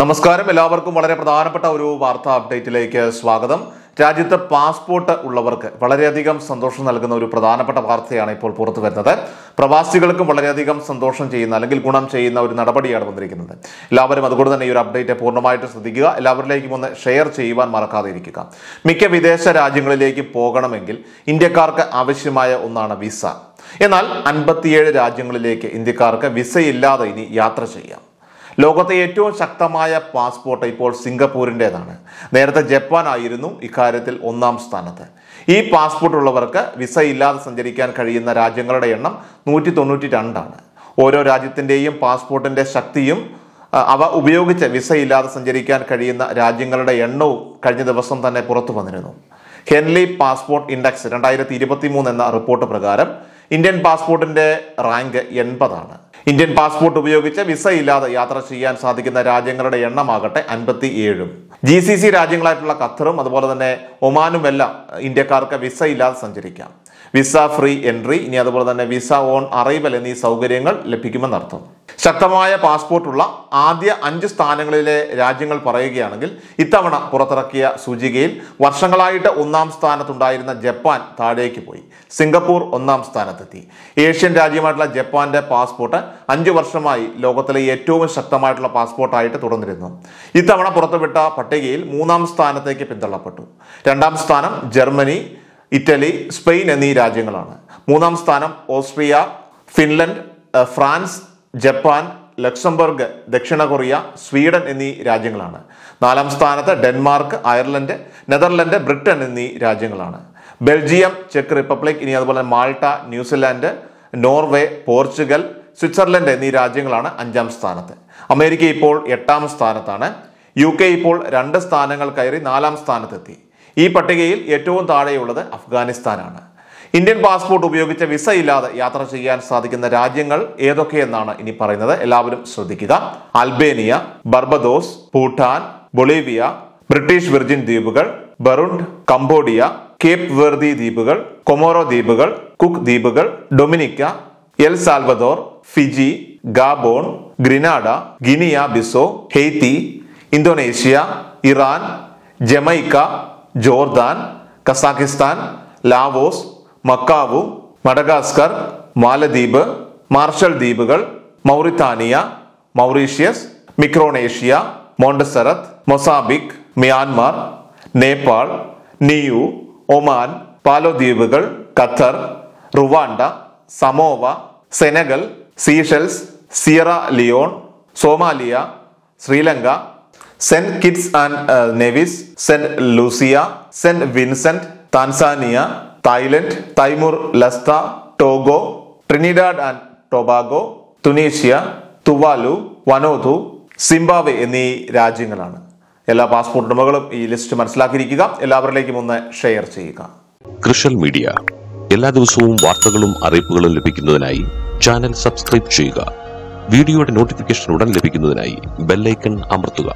നമസ്കാരം എല്ലാവർക്കും വളരെ പ്രധാനപ്പെട്ട ഒരു വാർത്താ അപ്ഡേറ്റിലേക്ക് സ്വാഗതം. രാജ്യത്ത് പാസ്പോർട്ട് ഉള്ളവർക്ക് വളരെയധികം സന്തോഷം നൽകുന്ന ഒരു പ്രധാനപ്പെട്ട വാർത്തയാണ് ഇപ്പോൾ പുറത്തു വരുന്നത്. പ്രവാസികൾക്കും വളരെയധികം സന്തോഷം ചെയ്യുന്ന അല്ലെങ്കിൽ ഗുണം ചെയ്യുന്ന ഒരു നടപടിയാണ് വന്നിരിക്കുന്നത്. എല്ലാവരും അതുകൊണ്ട് തന്നെ ഈ ഒരു അപ്ഡേറ്റ് പൂർണ്ണമായിട്ട് ശ്രദ്ധിക്കുക. എല്ലാവരിലേക്കും ഒന്ന് ഷെയർ ചെയ്യുവാൻ മറക്കാതിരിക്കുക. മിക്ക വിദേശ രാജ്യങ്ങളിലേക്ക് പോകണമെങ്കിൽ ഇന്ത്യക്കാർക്ക് ആവശ്യമായ ഒന്നാണ് വിസ. എന്നാൽ 57 രാജ്യങ്ങളിലേക്ക് ഇന്ത്യക്കാർക്ക് വിസയില്ലാതെ ഇനി യാത്ര ചെയ്യാം. ലോകത്തെ ഏറ്റവും ശക്തമായ പാസ്പോർട്ട് ഇപ്പോൾ സിംഗപ്പൂരിൻ്റേതാണ്. നേരത്തെ ജപ്പാനായിരുന്നു ഇക്കാര്യത്തിൽ ഒന്നാം സ്ഥാനത്ത്. ഈ പാസ്പോർട്ട് ഉള്ളവർക്ക് വിസ ഇല്ലാതെ സഞ്ചരിക്കാൻ കഴിയുന്ന രാജ്യങ്ങളുടെ എണ്ണം 192ആണ്. ഓരോ രാജ്യത്തിൻ്റെയും പാസ്പോർട്ടിൻ്റെ ശക്തിയും അവ ഉപയോഗിച്ച് വിസ ഇല്ലാതെ സഞ്ചരിക്കാൻ കഴിയുന്ന രാജ്യങ്ങളുടെ എണ്ണവും കഴിഞ്ഞ ദിവസം തന്നെ പുറത്തു വന്നിരുന്നു. ഹെൻലി പാസ്പോർട്ട് ഇൻഡെക്സ് 2023 എന്ന റിപ്പോർട്ട് പ്രകാരം ഇന്ത്യൻ പാസ്പോർട്ടിൻ്റെ റാങ്ക് 80ആണ്. ഇന്ത്യൻ പാസ്പോർട്ട് ഉപയോഗിച്ച് വിസ ഇല്ലാതെ യാത്ര ചെയ്യാൻ സാധിക്കുന്ന രാജ്യങ്ങളുടെ എണ്ണമാകട്ടെ 57. GCC രാജ്യങ്ങളായിട്ടുള്ള ഖത്തറും അതുപോലെ തന്നെ ഒമാനുമെല്ലാം ഇന്ത്യക്കാർക്ക് വിസ ഇല്ലാതെ സഞ്ചരിക്കാം. വിസ ഫ്രീ എൻട്രി, ഇനി അതുപോലെ തന്നെ വിസ ഓൺ അറൈവൽ എന്നീ സൗകര്യങ്ങൾ ലഭിക്കുമെന്നർത്ഥം. ശക്തമായ പാസ്പോർട്ടുള്ള ആദ്യ 5 സ്ഥാനങ്ങളിലെ രാജ്യങ്ങൾ പറയുകയാണെങ്കിൽ ഇത്തവണ പുറത്തിറക്കിയ സൂചികയിൽ വർഷങ്ങളായിട്ട് ഒന്നാം സ്ഥാനത്തുണ്ടായിരുന്ന ജപ്പാൻ താഴേക്ക് പോയി. സിംഗപ്പൂർ ഒന്നാം സ്ഥാനത്തെത്തി. ഏഷ്യൻ രാജ്യമായിട്ടുള്ള ജപ്പാന്റെ പാസ്പോർട്ട് 5 വർഷമായി ലോകത്തിലെ ഏറ്റവും ശക്തമായിട്ടുള്ള പാസ്പോർട്ടായിട്ട് തുടർന്നിരുന്നു. ഇത്തവണ പുറത്തുവിട്ട പട്ടികയിൽ 3ആം സ്ഥാനത്തേക്ക് പിന്തള്ളപ്പെട്ടു. 2ആം സ്ഥാനം ജർമ്മനി, ഇറ്റലി, സ്പെയിൻ എന്നീ രാജ്യങ്ങളാണ്. 3ആം സ്ഥാനം Austria, Finland, France, Japan, Luxembourg, ദക്ഷിണ കൊറിയ, സ്വീഡൻ എന്നീ രാജ്യങ്ങളാണ്. 4ആം സ്ഥാനത്ത് ഡെൻമാർക്ക്, അയർലൻഡ്, നെതർലൻഡ്, ബ്രിട്ടൻ എന്നീ രാജ്യങ്ങളാണ്. ബെൽജിയം, ചെക്ക് റിപ്പബ്ലിക്, ഇനി അതുപോലെ Malta, New Zealand, Norway, Portugal, Switzerland എന്നീ രാജ്യങ്ങളാണ് 5ആം സ്ഥാനത്ത്. അമേരിക്ക ഇപ്പോൾ 8ആം സ്ഥാനത്താണ്. UK ഇപ്പോൾ 2 സ്ഥാനങ്ങൾ കയറി 4ആം സ്ഥാനത്തെത്തി. ഈ പട്ടികയിൽ ഏറ്റവും താഴെയുള്ളത് അഫ്ഗാനിസ്ഥാനാണ്. ഇന്ത്യൻ പാസ്പോർട്ട് ഉപയോഗിച്ച് വിസ ഇല്ലാതെ യാത്ര ചെയ്യാൻ സാധിക്കുന്ന രാജ്യങ്ങൾ ഏതൊക്കെയെന്നാണ് ഇനി പറയുന്നത്. എല്ലാവരും ശ്രദ്ധിക്കുക. Albania, Barbados, Bhutan, Bolivia, British Virgin ദ്വീപുകൾ, ബറുണ്ട്, കംബോഡിയ, കേപ്പ് വെർദി ദ്വീപുകൾ, കൊമോറോ ദ്വീപുകൾ, കുക്ക് ദ്വീപുകൾ, Dominica, El Salvador, Fiji, Gabon, Grenada, Guinea Bissau, Haiti, Indonesia, Iran, Jamaica, Jordan, Kazakhstan, Laos, Macau, Madagascar, മാലദ്വീപ്, മാർഷൽ ദ്വീപുകൾ, Mauritania, Mauritius, Micronesia, Montserrat, Mozambique, Myanmar, Nepal, Niue, Oman, Palau ദ്വീപുകൾ, Qatar, Rwanda, Samoa, Senegal, Seychelles, Sierra Leone, Somalia, Sri Lanka, Saint Kitts and Nevis, Saint Lucia, Saint Vincent, Tanzania, Thailand, Timor Leste, Togo, Trinidad and Tobago, Tunisia, Tuvalu, Vanuatu, Zimbabwe എന്നീ രാജ്യങ്ങളാണ്. എല്ലാ passport ഉടമകളും ഈ list മനസ്സിലാക്കിയിരിക്കുക. എല്ലാവരിലേക്കും ഒന്ന് share ചെയ്യുക. കൃഷൽ media എല്ലാ ദിവസവും വാർത്തകളും അറിയിപ്പുകളും ലഭിക്കുന്നതിനായി ചാനൽ സബ്സ്ക്രൈബ് ചെയ്യുക. വീഡിയോയുടെ നോട്ടിഫിക്കേഷൻ ഉടൻ ലഭിക്കുന്നതിനായി ബെല്ലൈക്കൺ അമർത്തുക.